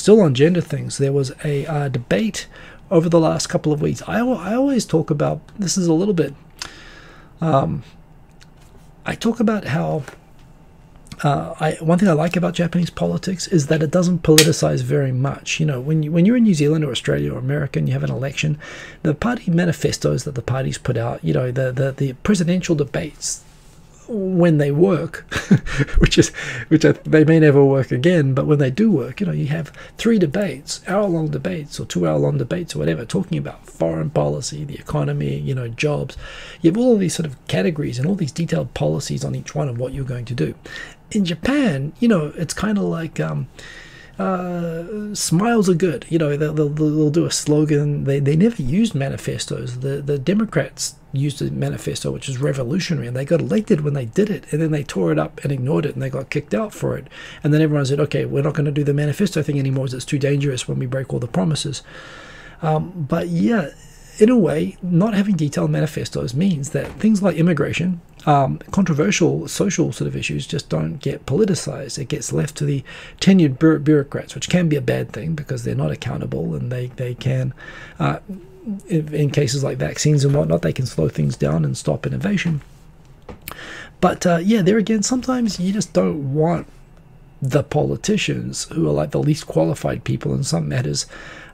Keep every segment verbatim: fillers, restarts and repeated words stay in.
still on gender things, there was a uh, debate over the last couple of weeks. I, I always talk about, this is a little bit, um, I talk about how, uh, I, one thing I like about Japanese politics is that it doesn't politicize very much. You know, when, you, when you're in New Zealand or Australia or America and you have an election, the party manifestos that the parties put out, you know, the, the, the presidential debates, when they work, which is which I, they may never work again, but when they do work, you know, you have three debates, hour-long debates or two-hour-long debates or whatever, talking about foreign policy, the economy, you know, jobs. You have all of these sort of categories and all these detailed policies on each one of what you're going to do. In Japan, you know, it's kind of like um, uh, smiles are good. You know, they'll, they'll, they'll do a slogan. They, they never used manifestos. The, the Democrats used a manifesto which is revolutionary, and they got elected when they did it, and then they tore it up and ignored it, and they got kicked out for it. And then everyone said, okay, we're not going to do the manifesto thing anymore, it's too dangerous when we break all the promises. Um, but yeah, in a way, not having detailed manifestos means that things like immigration, um, controversial social sort of issues, just don't get politicized. It gets left to the tenured bureau bureaucrats, which can be a bad thing because they're not accountable, and they, they can... Uh, in cases like vaccines and whatnot, they can slow things down and stop innovation. But uh, yeah, there again, sometimes you just don't want the politicians who are like the least qualified people in some matters,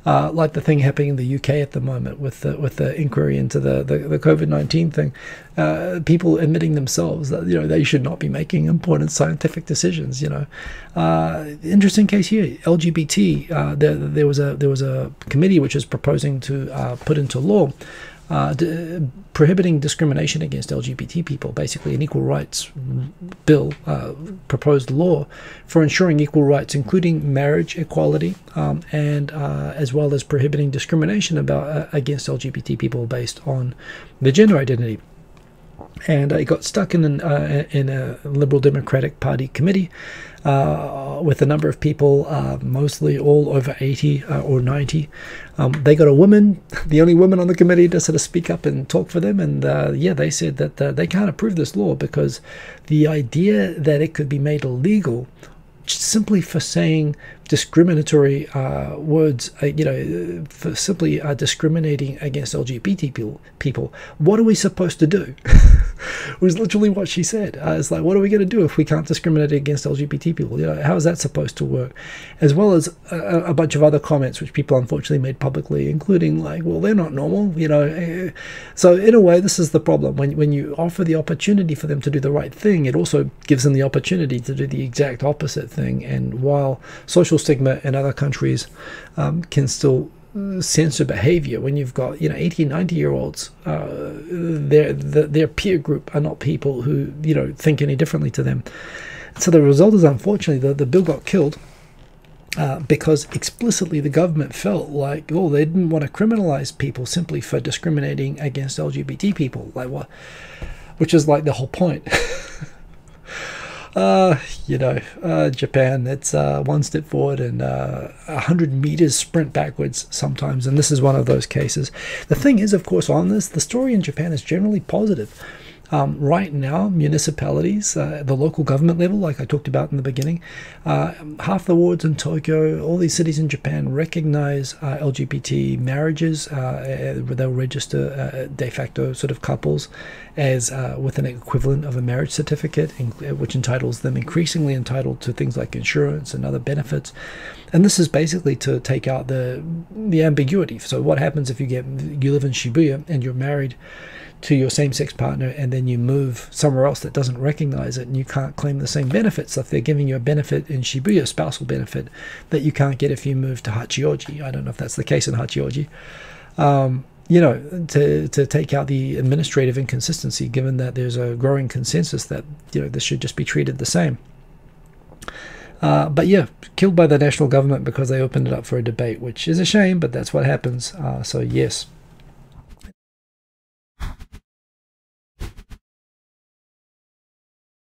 uh, like the thing happening in the U K at the moment with the, with the inquiry into the, the, the COVID nineteen thing, uh, people admitting themselves that, you know, they should not be making important scientific decisions, you know. Uh, interesting case here, L G B T, uh, there, there, was a, there was a committee which is proposing to uh, put into law Uh, d prohibiting discrimination against L G B T people, basically an equal rights bill, uh, proposed law for ensuring equal rights, including marriage equality, um, and uh, as well as prohibiting discrimination about uh, against L G B T people based on their gender identity. And it got stuck in, an, uh, in a Liberal Democratic Party committee uh, with a number of people, uh, mostly all over eighty uh, or ninety. Um, they got a woman, the only woman on the committee, to sort of speak up and talk for them. And uh, yeah, they said that uh, they can't approve this law because the idea that it could be made illegal simply for saying discriminatory uh, words, uh, you know, for simply uh, discriminating against L G B T people, people. What are we supposed to do? Was literally what she said. Uh, it's like, what are we going to do if we can't discriminate against L G B T people? You know, how is that supposed to work? As well as a, a bunch of other comments which people unfortunately made publicly, including like, well, they're not normal, you know. So in a way, this is the problem. When, when you offer the opportunity for them to do the right thing, it also gives them the opportunity to do the exact opposite thing. And while social stigma in other countries um, can still censor behavior, when you've got, you know, eighty, ninety year olds, uh, their, the, their peer group are not people who, you know, think any differently to them. So the result is, unfortunately, the, the bill got killed uh, because explicitly the government felt like, oh, they didn't want to criminalize people simply for discriminating against L G B T people, like what, which is like the whole point. Uh, you know, uh, Japan, it's uh, one step forward and uh, one hundred meters sprint backwards sometimes, and this is one of those cases. The thing is, of course, on this, the story in Japan is generally positive. Um, right now, municipalities, uh, the local government level, like I talked about in the beginning, uh, half the wards in Tokyo, all these cities in Japan recognize uh, L G B T marriages. Uh, they'll register uh, de facto sort of couples as uh, with an equivalent of a marriage certificate, which entitles them, increasingly entitled to things like insurance and other benefits. And this is basically to take out the the ambiguity. So what happens if you get you live in Shibuya and you're married to your same-sex partner, and then you move somewhere else that doesn't recognize it, and you can't claim the same benefits? So if they're giving you a benefit in Shibuya, spousal benefit, that you can't get if you move to Hachioji. I don't know if that's the case in Hachioji. Um, you know, to, to take out the administrative inconsistency, given that there's a growing consensus that, you know, this should just be treated the same. Uh, but yeah, killed by the national government because they opened it up for a debate, which is a shame, but that's what happens. Uh, so yes.